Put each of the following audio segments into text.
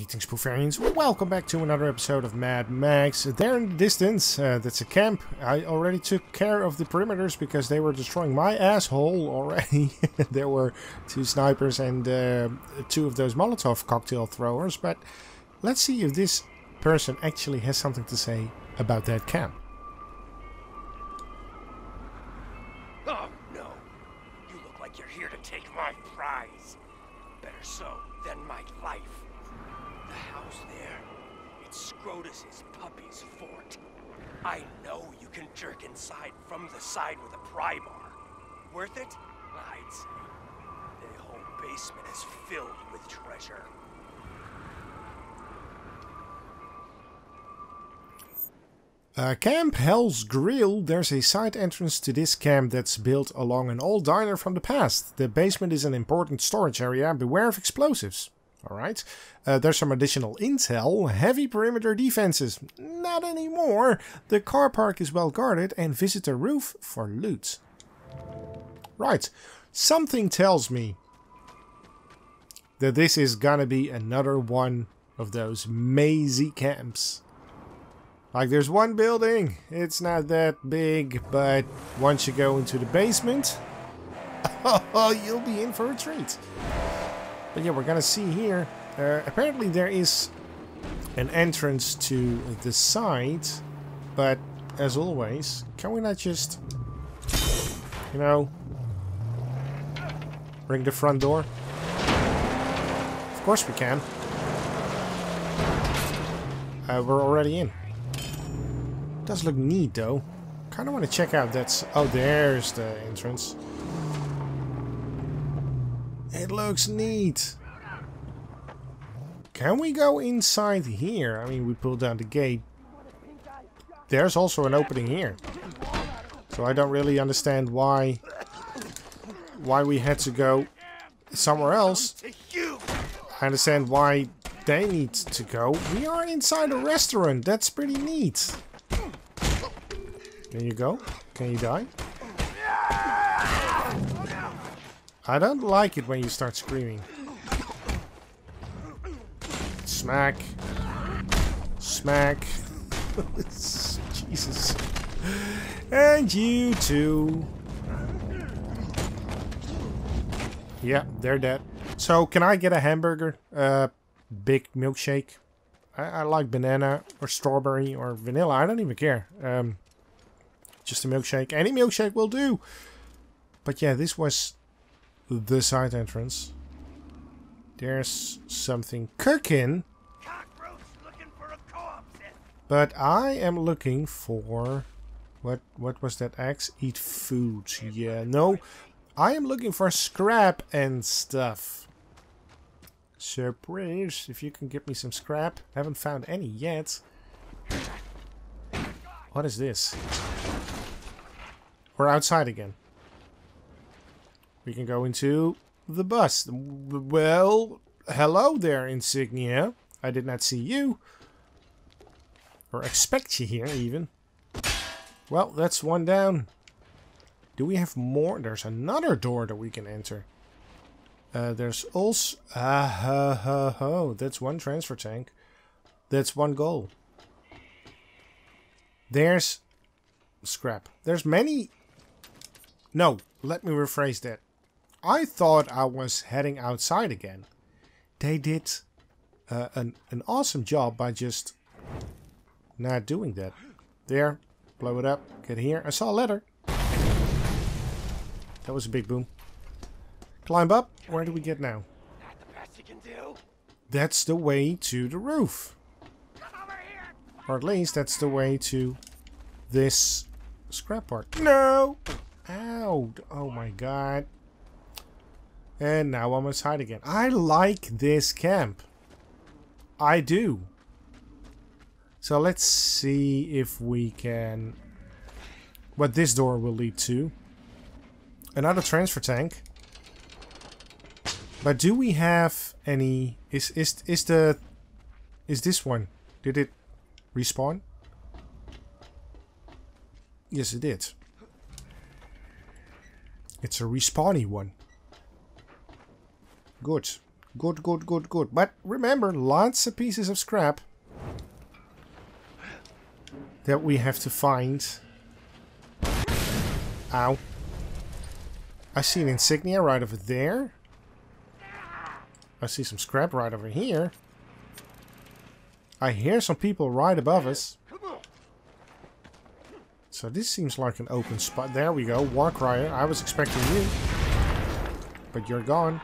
Greetings, Poofarians. Welcome back to another episode of Mad Max. There in the distance, that's a camp. I already took care of the perimeters because they were destroying my asshole already. There were two snipers and two of those Molotov cocktail throwers. But let's see if this person actually has something to say about that camp. Oh no, you look like you're here to take my prize. Better so than my life. The house there, it's Scrotus' puppy's fort. I know you can jerk inside from the side with a pry bar. Worth it? I'd say. The whole basement is filled with treasure. Camp Hell's Grill. There's a side entrance to this camp that's built along an old diner from the past. The basement is an important storage area. Beware of explosives. Alright. There's some additional intel. Heavy perimeter defenses. Not anymore. The car park is well guarded and visit the roof for loot. Right. Something tells me that this is gonna be another one of those mazy camps. Like, there's one building, it's not that big, but once you go into the basement, you'll be in for a treat. But yeah, we're gonna see here, apparently there is an entrance to the side, but as always, can we not just, you know, ring the front door? Of course we can. We're already in. Does look neat though. Kind of want to check out that's. Oh, there's the entrance. It looks neat. Can we go inside here? I mean, we pulled down the gate. There's also an opening here, so I don't really understand why we had to go somewhere else. I understand why they need to go. We are inside a restaurant. That's pretty neat. Can you go? Can you die? I don't like it when you start screaming. Smack. Smack. Jesus. And you too. Yeah, they're dead. So, can I get a hamburger? Big milkshake? I like banana or strawberry or vanilla. I don't even care. Just a milkshake. Any milkshake will do. But yeah, this was the side entrance. There's something cooking. Cockroach looking for a co-op set. But I am looking for what was that axe? Eat food. Yeah, no. I am looking for scrap and stuff. Surprise, if you can give me some scrap. Haven't found any yet. What is this? We're outside again. We can go into the bus. Well, hello there, Insignia. I did not see you. Or expect you here, even. Well, that's one down. Do we have more? There's another door that we can enter. There's also... that's one transfer tank. That's one goal. There's scrap. There's many... No, let me rephrase that. I thought I was heading outside again. They did an awesome job by just not doing that. There, blow it up, get here. I saw a ladder. That was a big boom. Climb up. Where do we get now? Not the best you can do. That's the way to the roof. Come over here. Or at least that's the way to this scrap part. No! Ow! Oh my god. And now I'm inside again. I like this camp. I do. So let's see if we can... what this door will lead to. Another transfer tank. But do we have any... Is this one... did it respawn? Yes, it did. It's a respawny one. Good. Good, good, good, good. But remember, lots of pieces of scrap that we have to find. Ow. I see an insignia right over there. I see some scrap right over here. I hear some people right above us. So this seems like an open spot. There we go, Warcryer. I was expecting you, but you're gone.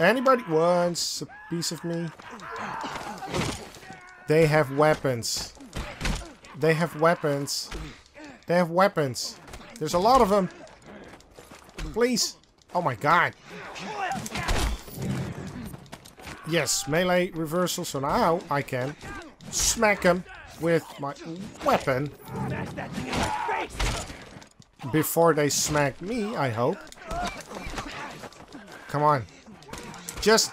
Anybody wants a piece of me? They have weapons. They have weapons. They have weapons. There's a lot of them. Please. Oh my god. Yes, melee reversal. So now I can smack him with my weapon before they smack me, I hope. Come on, just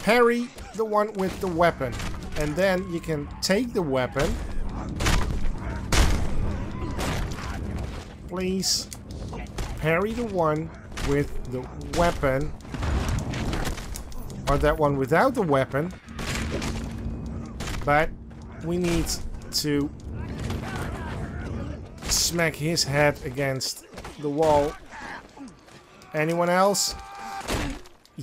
parry the one with the weapon and then you can take the weapon. Please parry the one with the weapon, or that one without the weapon. But we need to smack his head against the wall. Anyone else?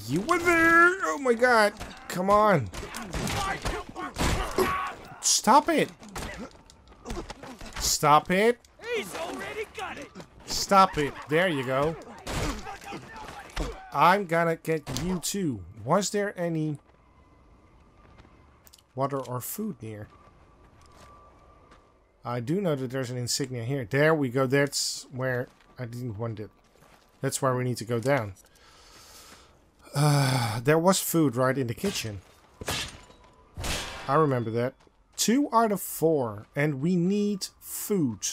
You were there! Oh my god! Come on! Stop it! Stop it! Stop it! There you go. I'm gonna get you too. Was there any water or food near? I do know that there's an insignia here. There we go. That's where I didn't want it. That's where we need to go down. There was food right in the kitchen. I remember that. 2 out of 4. And we need food.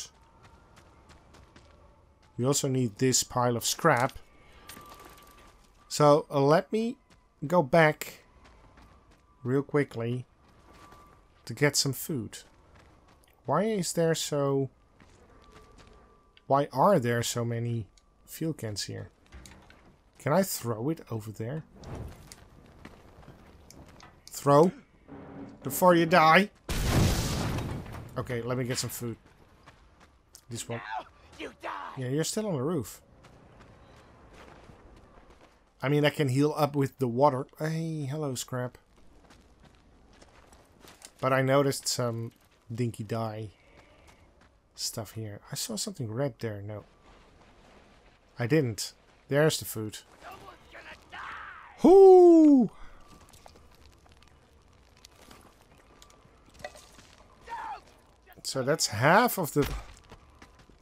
We also need this pile of scrap. So let me go back real quickly to get some food. Why are there so many fuel cans here? Can I throw it over there? Throw before you die. Okay, let me get some food. This one. Yeah, you're still on the roof. I mean, I can heal up with the water. Hey, hello, scrap. But I noticed some dinky dye stuff here. I saw something red there. No, I didn't. There's the food. Whoo! So that's half of the...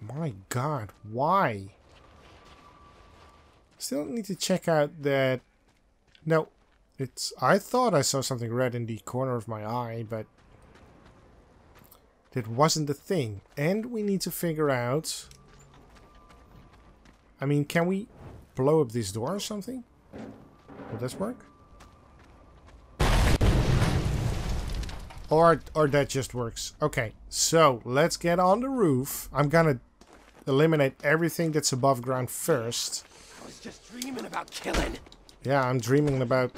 My god, why? Still need to check out that... No. It's, I thought I saw something red in the corner of my eye, but that wasn't the thing. And we need to figure out... I mean, can we blow up this door or something? Will this work? Or that just works. Okay, so let's get on the roof. I'm gonna eliminate everything that's above ground first. I was just dreaming about killing. Yeah, I'm dreaming about...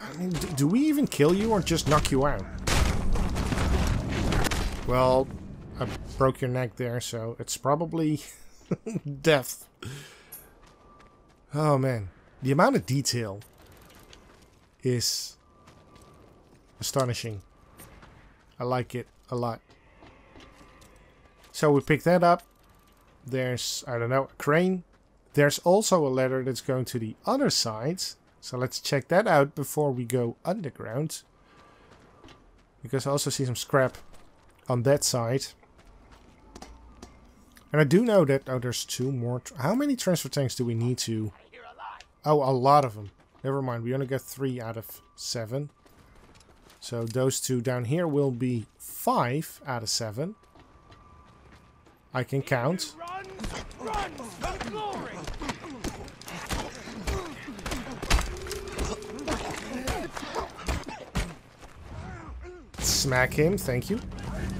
I mean, do we even kill you or just knock you out? Well, I broke your neck there, so it's probably death. Oh, man. The amount of detail is astonishing. I like it a lot. So we pick that up. There's, I don't know, a crane. There's also a ladder that's going to the other side. So let's check that out before we go underground. Because I also see some scrap on that side. And I do know that... Oh, there's 2 more... How many transfer tanks do we need to... Oh, a lot of them. Never mind, we only got 3 out of 7. So those 2 down here will be 5 out of 7. I can count. Smack him, thank you.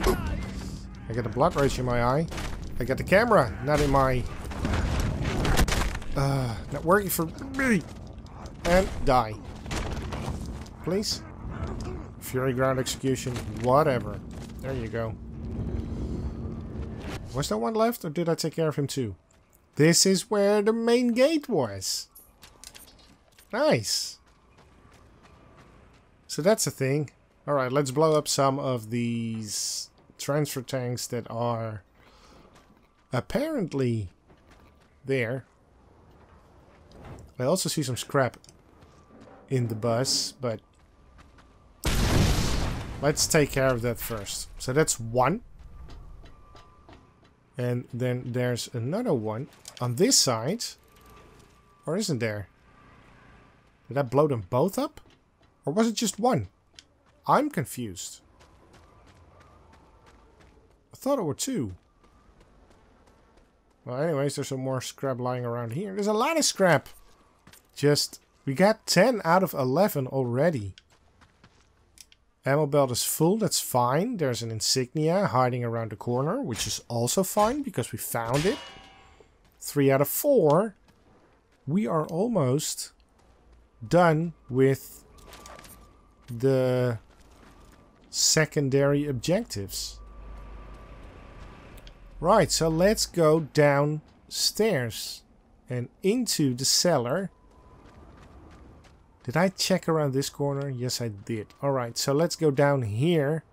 I got a blood rage in my eye. I got the camera, not in my... not working for me. and die. Please? Fury ground execution, whatever. There you go. Was there one left, or did I take care of him too? This is where the main gate was. Nice. So that's a thing. Alright, let's blow up some of these transfer tanks that are apparently there. I also see some scrap in the bus, but let's take care of that first. So that's one. And then there's another one on this side. Or isn't there? Did I blow them both up? Or was it just one? I'm confused. I thought it were two. Well, anyways, there's some more scrap lying around here. There's a lot of scrap. Just, we got 10 out of 11 already. Ammo belt is full, that's fine. There's an insignia hiding around the corner, which is also fine because we found it. 3 out of 4. We are almost done with the secondary objectives. Right, so let's go downstairs and into the cellar. Did I check around this corner? Yes, I did. Alright, so let's go down here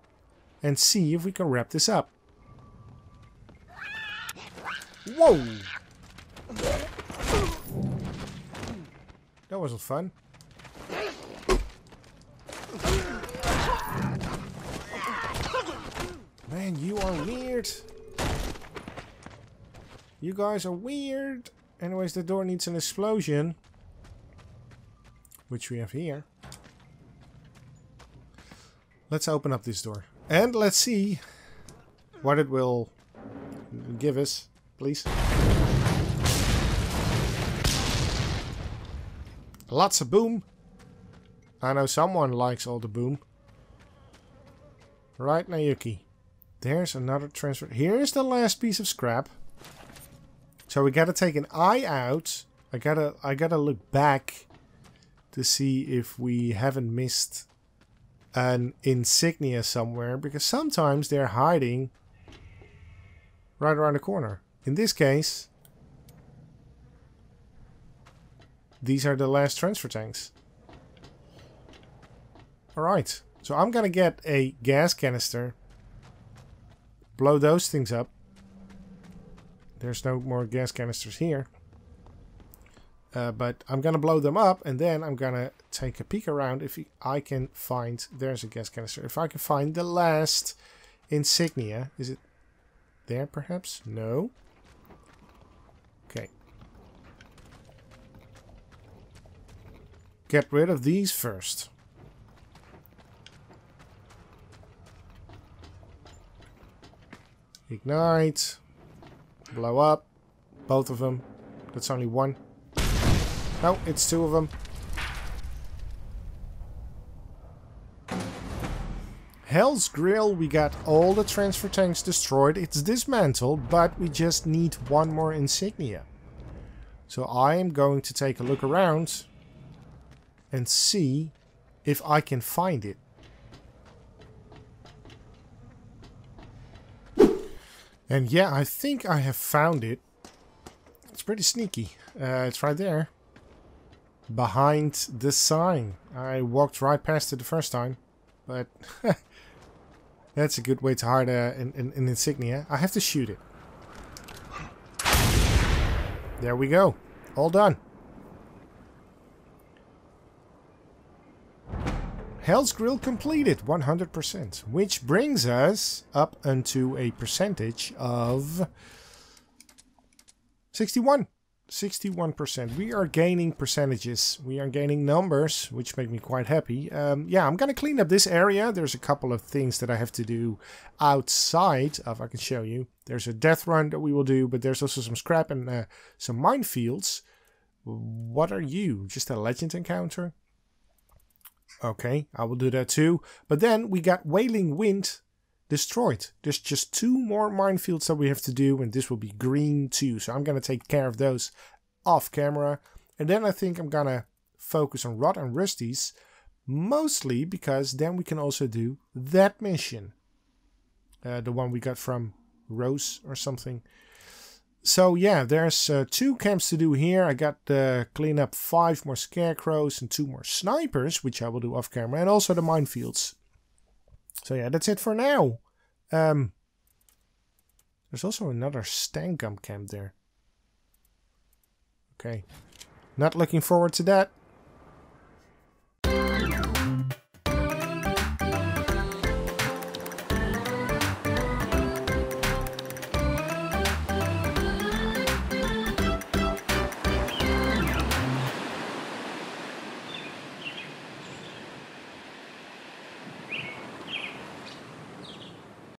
and see if we can wrap this up. Whoa! That wasn't fun. Man, you are weird. You guys are weird. Anyways, the door needs an explosion. Which we have here. Let's open up this door. And let's see what it will give us, please. Lots of boom. I know someone likes all the boom. Right, Naoki. There's another transfer. Here's the last piece of scrap. So we gotta take an eye out. I gotta look back to see if we haven't missed an insignia somewhere, because sometimes they're hiding right around the corner. In this case, these are the last transfer tanks. Alright, so I'm gonna get a gas canister, blow those things up. There's no more gas canisters here. But I'm gonna blow them up, and then I'm gonna take a peek around if I can find... There's a gas canister. If I can find the last insignia. Is it there, perhaps? No. Okay. Get rid of these first. Ignite. Blow up. Both of them. That's only one. No, it's two of them. Hell's Grill, we got all the transfer tanks destroyed. It's dismantled, but we just need one more insignia. So I am going to take a look around and see if I can find it. And yeah, I think I have found it. It's pretty sneaky. It's right there. Behind the sign. I walked right past it the first time, but that's a good way to hide an insignia. I have to shoot it. There we go. All done. Hell's Grill completed 100%, which brings us up unto a percentage of 61. 61%. We are gaining percentages. We are gaining numbers, which make me quite happy. Yeah, I'm gonna clean up this area. There's a couple of things that I have to do outside of. I can show you. There's a death run that we will do, but there's also some scrap and some minefields. What are you? Just a legend encounter? Okay, I will do that too. But then we got Wailing Wind destroyed. There's just 2 more minefields that we have to do, and this will be green too, so I'm gonna take care of those off camera. And then I think I'm gonna focus on Rod and Rusty's, mostly because then we can also do that mission. The one we got from Rose or something. So yeah, there's 2 camps to do here. I got to clean up 5 more scarecrows and 2 more snipers, which I will do off camera, and also the minefields. So yeah, that's it for now. There's also another Stankum camp there. Okay, not looking forward to that.